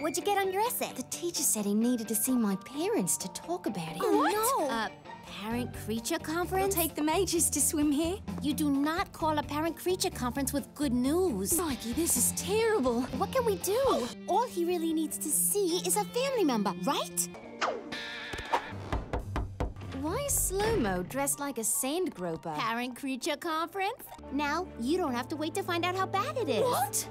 What'd you get on your essay? The teacher said he needed to see my parents to talk about it. What? No. Parent-creature conference? It'll take them ages to swim here. You do not call a parent-creature conference with good news. Mikey, this is terrible. What can we do? Oh. All he really needs to see is a family member, right? Why is Slow-Mo dressed like a sand groper? Parent-creature conference? Now, you don't have to wait to find out how bad it is. What?